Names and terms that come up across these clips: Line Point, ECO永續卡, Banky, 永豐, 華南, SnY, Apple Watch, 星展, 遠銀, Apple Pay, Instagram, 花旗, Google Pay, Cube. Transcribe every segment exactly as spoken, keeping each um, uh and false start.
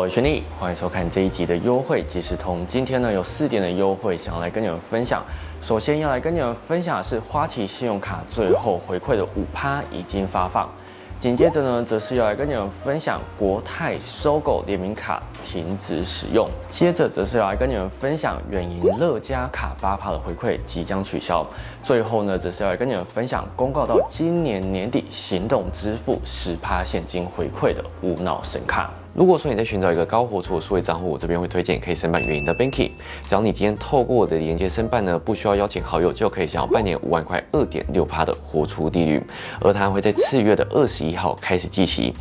我是Sny，欢迎收看这一集的优惠即时通。今天呢有四点的优惠想要来跟你们分享。首先要来跟你们分享的是花旗信用卡最后回馈的 百分之五 已经发放。紧接着呢，则是要来跟你们分享国泰收购联名卡停止使用。接着则是要来跟你们分享远银乐家卡 百分之八 的回馈即将取消。最后呢，则是要来跟你们分享公告到今年年底行动支付 百分之十 现金回馈的无脑神卡。如果说你在寻找一个高活储的数位账户，我这边会推荐可以申办远银的 Banky。只要你今天透过我的连接申办呢，不需要邀请好友就可以享有半年五万块 百分之二点六 的活储利率，而它会在次月的二十一号开始计息。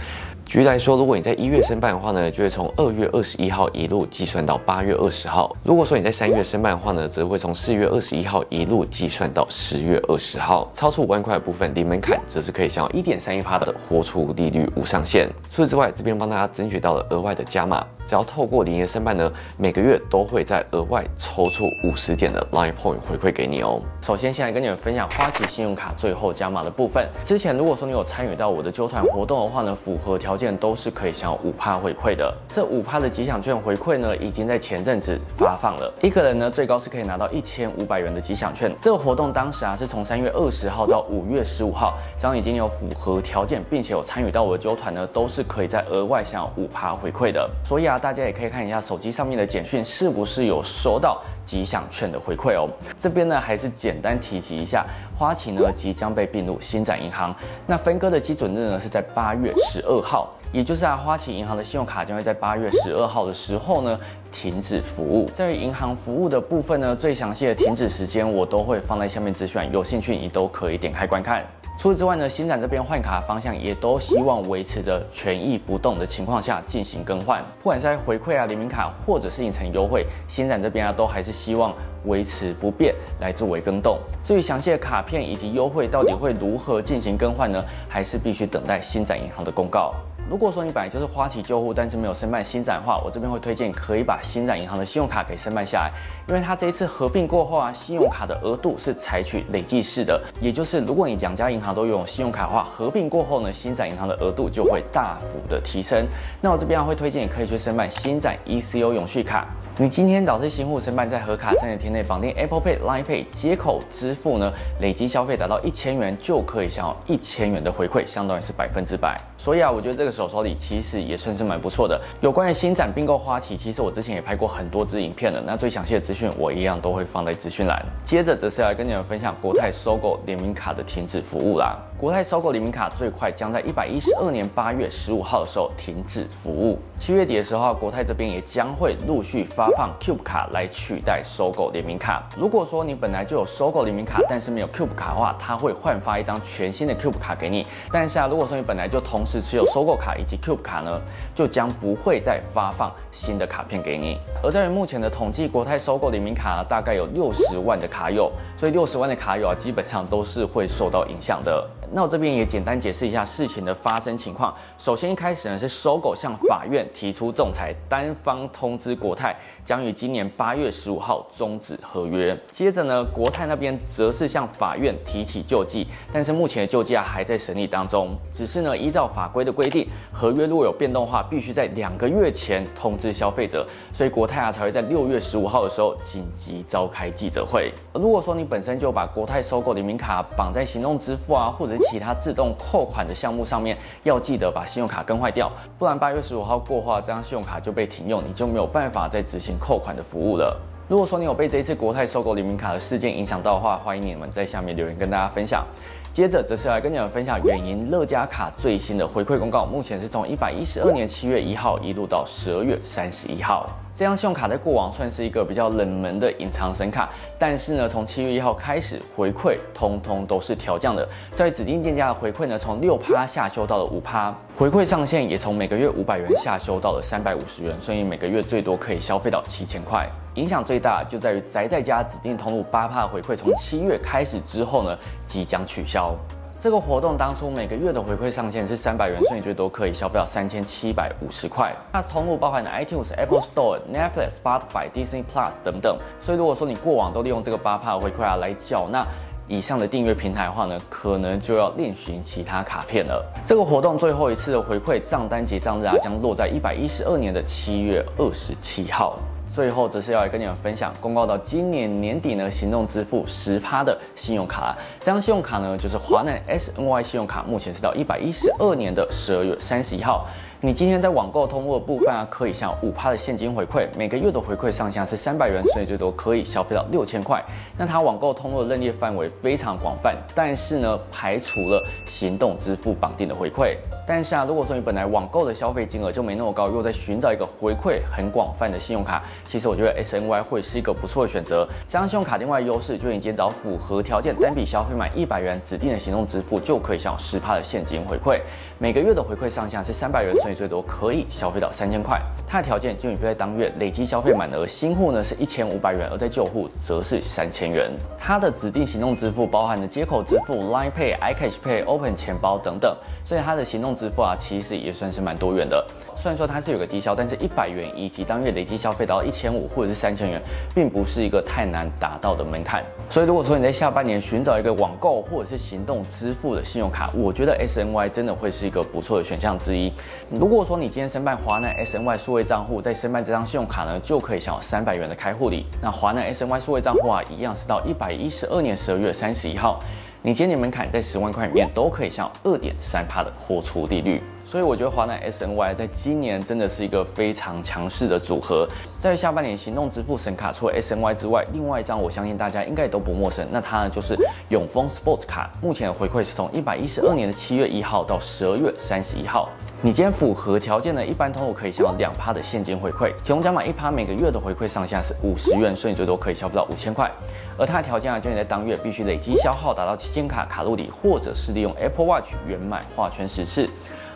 举例来说，如果你在一月申办的话呢，就会从二月二十一号一路计算到八月二十号；如果说你在三月申办的话呢，则会从四月二十一号一路计算到十月二十号。超出五万块的部分，零门槛则是可以享有 百分之一点三一 的活储利率无上限。除此之外，这边帮大家争取到了额外的加码，只要透过联营申办呢，每个月都会再额外抽出五十点的 Line Point 回馈给你哦。首先，先来跟你们分享花旗信用卡最后加码的部分。之前如果说你有参与到我的揪团活动的话呢，符合条件都是可以享有 百分之五 回馈的。这 百分之五 的吉祥券回馈呢，已经在前阵子发放了。一个人呢，最高是可以拿到一千五百元的吉祥券。这个活动当时啊，是从三月二十号到五月十五号，只要已经有符合条件，并且有参与到我的揪团呢，都是可以再额外享有 百分之五 回馈的。所以啊，大家也可以看一下手机上面的简讯，是不是有收到吉祥券的回馈哦。这边呢，还是简单提及一下，花旗呢即将被并入星展银行，那分割的基准日呢是在八月十二号。也就是啊，花旗银行的信用卡将会在八月十二号的时候呢停止服务。在于银行服务的部分呢，最详细的停止时间我都会放在下面资讯，有兴趣你都可以点开观看。除此之外呢，星展这边换卡方向也都希望维持着权益不动的情况下进行更换，不管是在回馈啊、联名卡或者是影城优惠，星展这边啊都还是希望维持不变来作为更动。至于详细的卡片以及优惠到底会如何进行更换呢，还是必须等待星展银行的公告。如果说你本来就是花旗旧户，但是没有申办星展的话，我这边会推荐可以把星展银行的信用卡给申办下来，因为它这一次合并过后啊，信用卡的额度是采取累计式的，也就是如果你两家银行都拥有信用卡的话，合并过后呢，星展银行的额度就会大幅的提升。那我这边啊会推荐你可以去申办星展 E C O 永续卡。你今天导致新户申办，在核卡三十天内绑定 Apple Pay、Line Pay 接口支付呢，累积消费达到一千元就可以享有一千元的回馈，相当于是百分之百。所以啊，我觉得这个手手里其实也算是蛮不错的。有关于星展并购花旗，其实我之前也拍过很多支影片了，那最详细的资讯我一样都会放在资讯栏。接着则是要来跟你们分享国泰收购联名卡的停止服务啦。国泰收购联名卡最快将在一百一十二年八月十五号的时候停止服务。七月底的时候，国泰这边也将会陆续发放 Cube 卡来取代收购联名卡。如果说你本来就有收购联名卡，但是没有 Cube 卡的话，它会换发一张全新的 Cube 卡给你。但是啊，如果说你本来就同时持有收购卡以及 Cube 卡呢，就将不会再发放新的卡片给你。而在于目前的统计，国泰收购联名卡大概有六十万的卡友，所以六十万的卡友啊，基本上都是会受到影响的。那我这边也简单解释一下事情的发生情况。首先一开始呢，是收购向法院提出仲裁，单方通知国泰将于今年八月十五号终止合约。接着呢，国泰那边则是向法院提起救济，但是目前的救济啊还在审理当中。只是呢，依照法规的规定，合约如果有变动的话，必须在两个月前通知消费者，所以国泰啊才会在六月十五号的时候紧急召开记者会。如果说你本身就把国泰收购联名卡绑在行动支付啊，或者其他自动扣款的项目上面，要记得把信用卡更换掉，不然八月十五号过后，这张信用卡就被停用，你就没有办法再执行扣款的服务了。如果说你有被这一次国泰收购联名卡的事件影响到的话，欢迎你们在下面留言跟大家分享。接着则是来跟你们分享远银乐家卡最新的回馈公告，目前是从一百一十二年七月一号一路到十二月三十一号。这张信用卡在过往算是一个比较冷门的隐藏神卡，但是呢，从七月一号开始回馈通通都是调降的，在指定店家的回馈呢，从 百分之六 下修到了 百分之五， 回馈上限也从每个月五百元下修到了三百五十元，所以每个月最多可以消费到七千块。影响最大就在于宅在家指定通路 百分之八 回馈，从七月开始之后呢，即将取消。这个活动当初每个月的回馈上限是三百元，所以最多可以消费到三千七百五十块。那通路包含了 iTunes、Apple Store、Netflix、Spotify、Disney Plus 等等，所以如果说你过往都利用这个 百分之八 回馈啊来缴纳以上的订阅平台的话呢，可能就要另寻其他卡片了。这个活动最后一次的回馈账单结账日啊，将落在一百一十二年的七月二十七号。 最后则是要来跟你们分享，公告到今年年底呢，行动支付百分之十的信用卡。这张信用卡呢，就是华南 S N Y 信用卡，目前是到一百一十二年的十二月三十一号。 你今天在网购通路的部分啊，可以享有百分之五的现金回馈，每个月的回馈上限是三百元，所以最多可以消费到六千块。那它网购通路的认列范围非常广泛，但是呢，排除了行动支付绑定的回馈。但是啊，如果说你本来网购的消费金额就没那么高，又在寻找一个回馈很广泛的信用卡，其实我觉得 S N Y 会是一个不错的选择。这张信用卡另外的优势就是你今天只要符合条件，单笔消费满一百元指定的行动支付，就可以享有百分之十的现金回馈，每个月的回馈上限是三百元。 你最多可以消费到三千块，它的条件就你必须在当月累积消费满额，新户呢是一千五百元，而在旧户则是三千元。它的指定行动支付包含了接口支付、Line Pay、iCash Pay、Open 钱包等等，所以它的行动支付啊，其实也算是蛮多元的。虽然说它是有个低消，但是一百元以及当月累积消费到一千五或者是三千元，并不是一个太难达到的门槛。所以如果说你在下半年寻找一个网购或者是行动支付的信用卡，我觉得 S N Y 真的会是一个不错的选项之一。 如果说你今天申办华南 S N Y 数位账户，再申办这张信用卡呢，就可以享有三百元的开户礼。那华南 S N Y 数位账户啊，一样是到一百一十二年十二月三十一号。 你今年门槛在十万块里面都可以享有 百分之二点三 的豁出利率，所以我觉得华南 S N Y 在今年真的是一个非常强势的组合。在下半年行动支付神卡，除了 S N Y 之外，另外一张我相信大家应该也都不陌生，那它呢就是永丰 Sports 卡，目前的回馈是从一百一十二年的七月一号到十二月三十一号。你今天符合条件呢，一般通路可以享有 百分之二 的现金回馈，其中加满 百分之一 每个月的回馈上下是五十元，所以你最多可以消费到 五千块。而它的条件啊，就是你在当月必须累积消耗达到 金卡卡路里，或者是利用 Apple Watch 圆满划圈十次。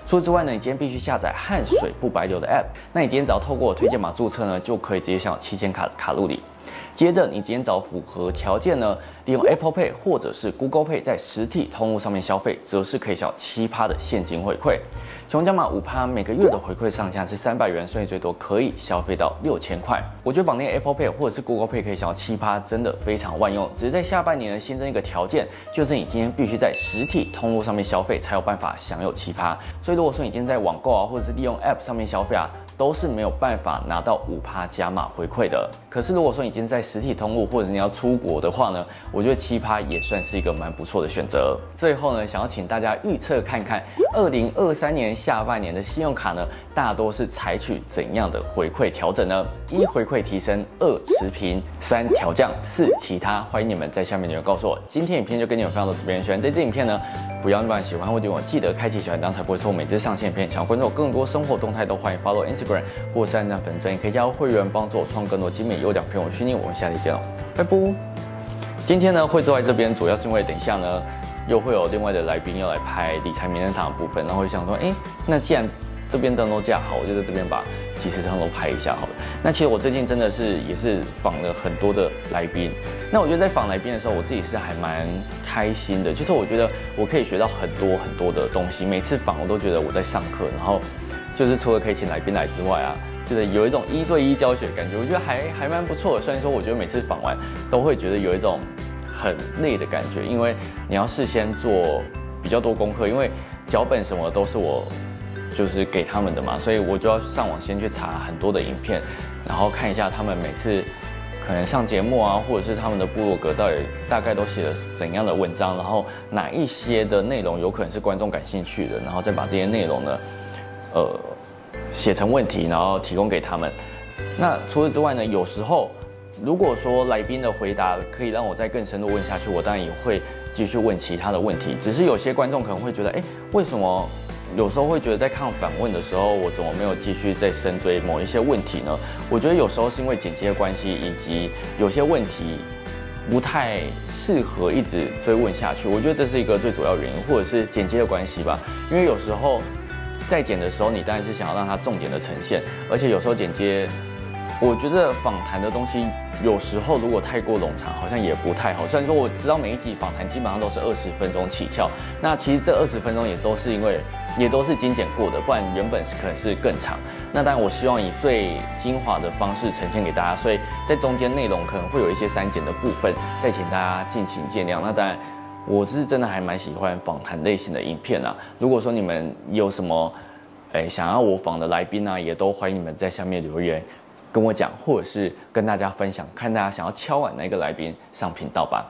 除此之外呢，你今天必须下载汗水不白流的 App。那你今天只要透过我推荐码注册呢，就可以直接享有七千卡卡路里。接着，你今天只要符合条件呢，利用 Apple Pay 或者是 Google Pay 在实体通路上面消费，则是可以享有 百分之七 的现金回馈。其中加码 百分之五， 每个月的回馈上限是三百元，所以最多可以消费到 六千块。我觉得绑定 Apple Pay 或者是 Google Pay 可以享有 百分之七， 真的非常万用。只是在下半年呢，新增一个条件，就是你今天必须在实体通路上面消费，才有办法享有 百分之七。所以如果说你今天在网购啊，或者是利用 App 上面消费啊， 都是没有办法拿到 百分之五 加码回馈的。可是如果说你今天在实体通路，或者你要出国的话呢，我觉得 百分之七 也算是一个蛮不错的选择。最后呢，想要请大家预测看看， 二零二三年下半年的信用卡呢，大多是采取怎样的回馈调整呢？一回馈提升，二持平，三调降，四其他。欢迎你们在下面留言告诉我。今天影片就跟你们分享到这边，喜欢这支影片呢，不要忘了喜欢或订阅我，记得开启小铃铛才不会错过每次上线影片。想要关注我更多生活动态都欢迎 follow Instagram 或是按赞粉丝专页，可以加入会员，帮助我创更多精美优良品文训练。我们下期见哦，拜拜！今天呢会坐在这边，主要是因为等一下呢又会有另外的来宾要来拍理财名人堂的部分，然后我想说，哎，那既然这边灯都架好，我就在这边把即时通都拍一下好了。那其实我最近真的是也是访了很多的来宾，那我觉得在访来宾的时候，我自己是还蛮开心的，就是我觉得我可以学到很多很多的东西。每次访我都觉得我在上课，然后 就是除了可以请来宾来之外啊，就是有一种一对一教学的感觉，我觉得还还蛮不错的。虽然说我觉得每次访完都会觉得有一种很累的感觉，因为你要事先做比较多功课，因为脚本什么都是我就是给他们的嘛，所以我就要上网先去查很多的影片，然后看一下他们每次可能上节目啊，或者是他们的部落格到底大概都写了怎样的文章，然后哪一些的内容有可能是观众感兴趣的，然后再把这些内容呢， 呃，写成问题，然后提供给他们。那除此之外呢，有时候如果说来宾的回答可以让我再更深入问下去，我当然也会继续问其他的问题。只是有些观众可能会觉得，哎，为什么有时候会觉得在看反问的时候，我怎么没有继续再深追某一些问题呢？我觉得有时候是因为剪接的关系，以及有些问题 不太适合一直追问下去。我觉得这是一个最主要原因，或者是剪接的关系吧。因为有时候 在剪的时候，你当然是想要让它重点的呈现，而且有时候剪接，我觉得访谈的东西有时候如果太过冗长，好像也不太好。虽然说我知道每一集访谈基本上都是二十分钟起跳，那其实这二十分钟也都是因为也都是精简过的，不然原本可能是更长。那当然，我希望以最精华的方式呈现给大家，所以在中间内容可能会有一些删减的部分，再请大家敬请见谅。那当然，我是真的还蛮喜欢访谈类型的影片啊。如果说你们有什么，诶、欸、想要我访的来宾啊，也都欢迎你们在下面留言跟我讲，或者是跟大家分享，看大家想要敲碗哪一个来宾上频道吧。